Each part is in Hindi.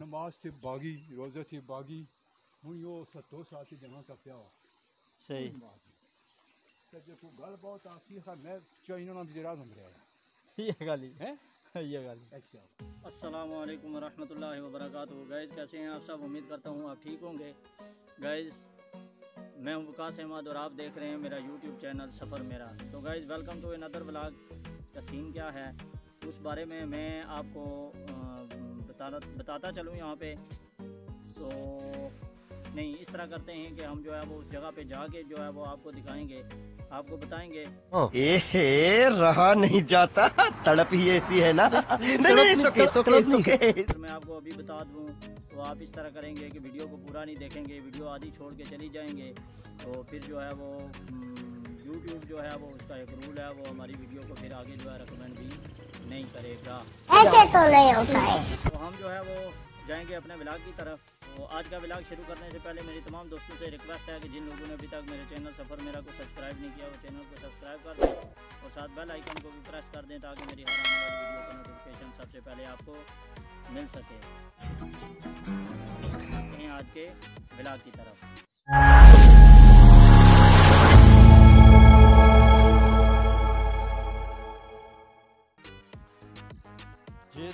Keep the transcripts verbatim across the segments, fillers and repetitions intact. नमाज से बागी, रोज़ा से बागी, हूँ यो सत्तो साथी जमा का क्या सही जो गल बहुत आसी है मैं चाइना ना जरा हम रहा है ये गाली है ये गाली। अच्छा अस्सलामु अलैकुम रहमतुल्लाहि व बरकातहू। गाइस कैसे हैं आप सब, उम्मीद करता हूँ आप ठीक होंगे। गाइस मैं हूँ वक्कास अहमद और आप देख रहे हैं मेरा यूट्यूब चैनल सफ़र मेरा। तो guys welcome to another vlog. का सीन क्या है उस बारे में मैं आपको बताना बताता चलूँ यहाँ पे, तो नहीं इस तरह करते हैं कि हम जो है वो उस जगह पे जाके जो है वो आपको दिखाएंगे, आपको बताएंगे। एहे रहा नहीं जाता, तड़प ही ऐसी है ना। नहीं नहीं सोके सोके सोके मैं आपको अभी बता दूं तो आप इस तरह करेंगे कि वीडियो को पूरा नहीं देखेंगे, वीडियो आधी छोड़ के चली जाएंगे। तो फिर जो है वो यूट्यूब जो है वो उसका एक रूल है, वो हमारी वीडियो को फिर आगे जो है रिकमेंड भी नहीं करेगा। ऐसे तो नहीं होता है। तो हम जो है वो जाएंगे अपने व्लॉग की तरफ। तो आज का व्लॉग शुरू करने से पहले मेरी तमाम दोस्तों से रिक्वेस्ट है कि जिन लोगों ने अभी तक मेरे चैनल सफ़र मेरा को सब्सक्राइब नहीं किया वो चैनल को सब्सक्राइब कर दें और साथ बेल आइकन को भी प्रेस कर दें ताकि मेरी हर आने वाली वीडियो का नोटिफिकेशन सबसे पहले आपको मिल सके। आज के व्लॉग की तरफ।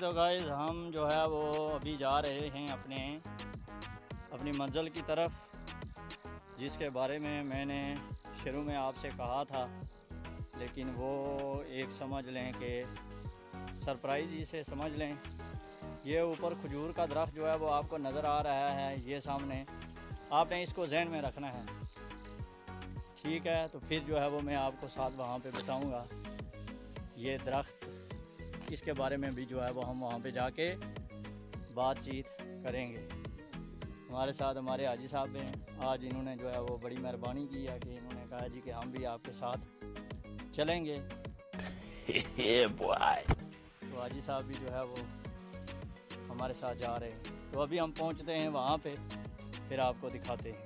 तो गाइज़ हम जो है वो अभी जा रहे हैं अपने अपनी मंजिल की तरफ, जिसके बारे में मैंने शुरू में आपसे कहा था, लेकिन वो एक समझ लें कि सरप्राइज़ इसे समझ लें। ये ऊपर खजूर का दरख्त जो है वो आपको नज़र आ रहा है, ये सामने, आपने इसको जहन में रखना है, ठीक है। तो फिर जो है वो मैं आपको साथ वहाँ पे बताऊँगा ये दरख्त, इसके बारे में भी जो है वो हम वहाँ पे जाके बातचीत करेंगे। हमारे साथ हमारे हाजी साहब हैं, आज इन्होंने जो है वो बड़ी मेहरबानी की है कि इन्होंने कहा जी कि हम भी आपके साथ चलेंगे। तो हाजी साहब भी जो है वो हमारे साथ जा रहे हैं। तो अभी हम पहुँचते हैं वहाँ पे, फिर आपको दिखाते हैं।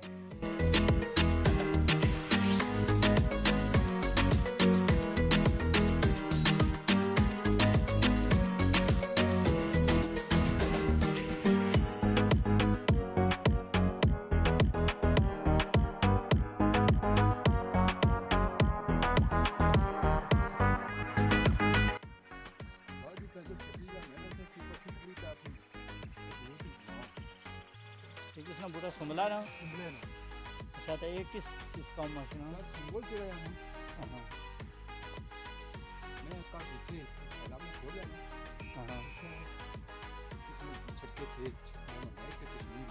पूरा सुमला ना अच्छा तो एक किस किस काम में ना बोल के रहा हूं। हां मैं का जी अलग बोल रहा हूं। हां इसमें छक्के थे मैंने ऐसे कुछ नहीं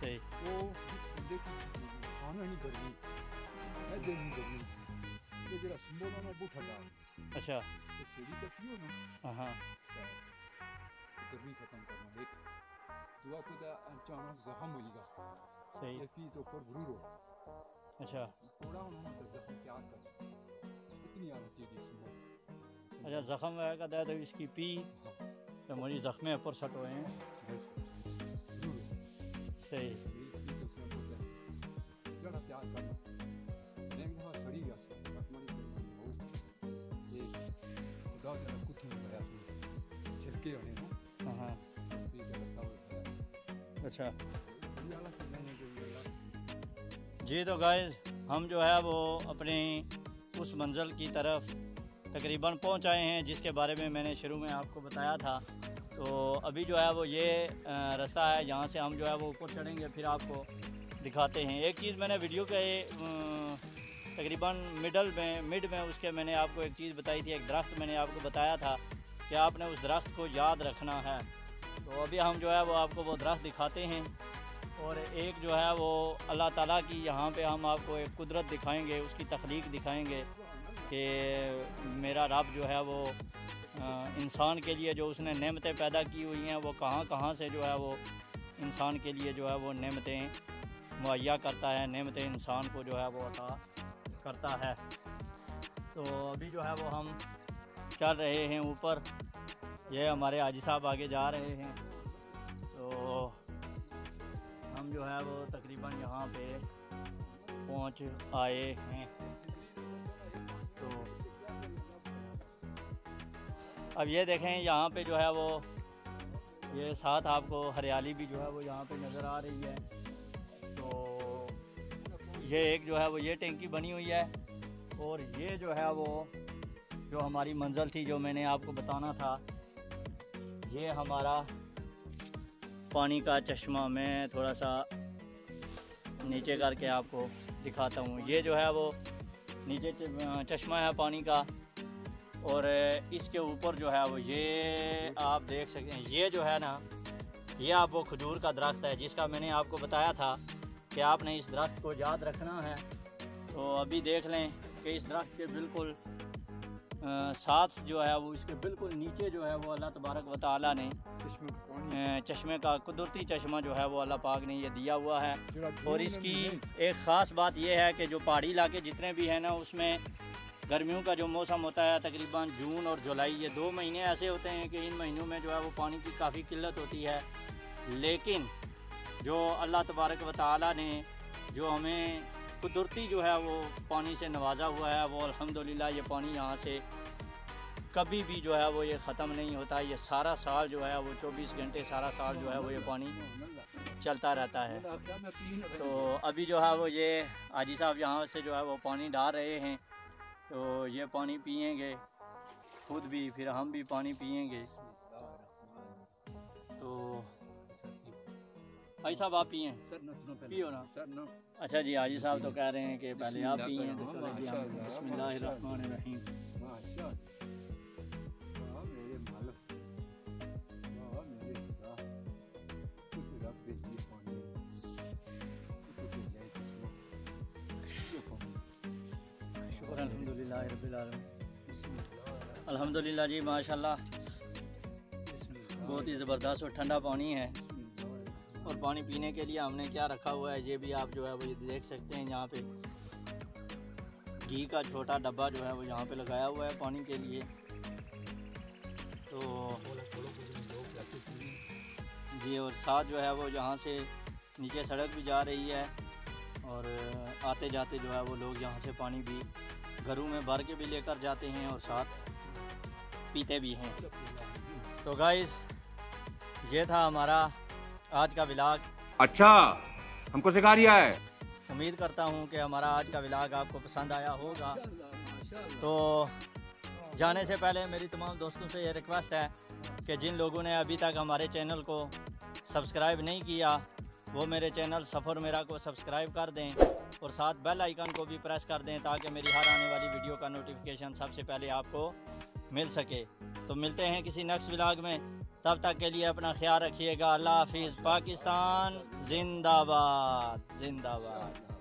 सही वो देखो सामने नहीं कर रही मैं देख नहीं कर रही ये जरा सुमला ना बूठा डाल अच्छा ये सीढ़ी तक क्यों ना। हां गर्मी खत्म करना देख दुआ खुदा अचानक जख्म होगा सही ये तो पर गुरु रो अच्छा थोड़ा उन्होंने तो जख्म क्या कर कितनी आती थी इसमें अच्छा जख्म वगैरह का दर्द है इसकी पी तो मेरी जख्में ऊपर सट हुए हैं सही जरा क्या करना देख वहां सड़ी गया से मतलब ये खुदा जरा कुछ नहीं गया से छिलके होने ना। हां अच्छा जी। तो गाइज़ हम जो है वो अपने उस मंजिल की तरफ तकरीबन पहुंच आए हैं, जिसके बारे में मैंने शुरू में आपको बताया था। तो अभी जो है वो ये रास्ता है, यहाँ से हम जो है वो ऊपर चढ़ेंगे, फिर आपको दिखाते हैं। एक चीज़ मैंने वीडियो के तकरीबन मिडल में मिड में उसके मैंने आपको एक चीज़ बताई थी, एक दरख्त मैंने आपको बताया था कि आपने उस दरख्त को याद रखना है। तो अभी हम जो है वो आपको वो दरख्त दिखाते हैं और एक जो है वो अल्लाह ताला की यहाँ पे हम आपको एक कुदरत दिखाएंगे, उसकी तख्लीक दिखाएंगे कि मेरा रब जो है वो इंसान के लिए जो उसने नेमतें पैदा की हुई हैं वो कहाँ कहाँ से जो है वो इंसान के लिए जो है वो नेमतें मुहैया करता है, नेमतें इंसान को जो है वो अता करता है। तो अभी जो है वो हम चल रहे हैं ऊपर, ये हमारे हाजी साहब आगे जा रहे हैं। तो हम जो है वो तकरीबन यहाँ पे पहुँच आए हैं। तो अब ये देखें यहाँ पे जो है वो ये साथ आपको हरियाली भी जो है वो यहाँ पे नज़र आ रही है। तो ये एक जो है वो ये टैंकी बनी हुई है और ये जो है वो जो हमारी मंजिल थी जो मैंने आपको बताना था, ये हमारा पानी का चश्मा। मैं थोड़ा सा नीचे करके आपको दिखाता हूँ, ये जो है वो नीचे चश्मा है पानी का और इसके ऊपर जो है वो ये आप देख सकते हैं। ये जो है ना, ये आप वो खजूर का दरख्त है जिसका मैंने आपको बताया था कि आपने इस दरख्त को याद रखना है। तो अभी देख लें कि इस दरख्त के बिल्कुल साथ जो है वो इसके बिल्कुल नीचे जो है वो अल्लाह तबारक व तआला ने चश्मे का कुदरती चश्मा जो है वो अल्लाह पाक ने ये दिया हुआ है। और इसकी एक ख़ास बात यह है कि जो पहाड़ी इलाके जितने भी हैं ना, उसमें गर्मियों का जो मौसम होता है तकरीबन जून और जुलाई, ये दो महीने ऐसे होते हैं कि इन महीनों में जो है वो पानी की काफ़ी किल्लत होती है। लेकिन जो अल्लाह तबारक व तआला ने जो हमें कुदरती जो है वो पानी से नवाजा हुआ है, वो अल्हम्दुलिल्लाह ये पानी यहाँ से कभी भी जो है वो ये ख़त्म नहीं होता। ये सारा साल जो है वो चौबीस घंटे सारा साल जो है वो ये पानी चलता रहता है। तो अभी जो है वो ये हाजी साहब यहाँ से जो है वो पानी डाल रहे हैं, तो ये पानी पिएंगे खुद भी, फिर हम भी पानी पिएंगे। तो हाजी साहब आप पिए, पियो ना। अच्छा जी, हाजी साहब तो कह रहे हैं कि पहले आप पिए। बिस्मिल्लाहिर्रहमानिर्रहीम। अल्हम्दुलिल्लाह रब्बिल आलमीन। अल्हम्दुलिल्लाह जी, माशाल्लाह बहुत ही ज़बरदस्त और ठंडा पानी है। और पानी पीने के लिए हमने क्या रखा हुआ है ये भी आप जो है वो देख सकते हैं। यहाँ पे घी का छोटा डब्बा जो है वो यहाँ पे लगाया हुआ है पानी के लिए। तो जी, और साथ जो है वो यहाँ से नीचे सड़क भी जा रही है और आते जाते जो है वो लोग यहाँ से पानी भी घरों में भर के भी लेकर जाते हैं और साथ पीते भी हैं। तो गाइस, ये था हमारा आज का व्लॉग। अच्छा, हमको सिखा दिया है। उम्मीद करता हूँ कि हमारा आज का व्लॉग आपको पसंद आया होगा। तो जाने से पहले मेरी तमाम दोस्तों से ये रिक्वेस्ट है कि जिन लोगों ने अभी तक हमारे चैनल को सब्सक्राइब नहीं किया, वो मेरे चैनल सफ़र मेरा को सब्सक्राइब कर दें और साथ बेल आइकन को भी प्रेस कर दें ताकि मेरी हर आने वाली वीडियो का नोटिफिकेशन सबसे पहले आपको मिल सके। तो मिलते हैं किसी नेक्स्ट व्लॉग में, तब तक के लिए अपना ख्याल रखिएगा। अल्लाह हाफिज़। पाकिस्तान जिंदाबाद जिंदाबाद।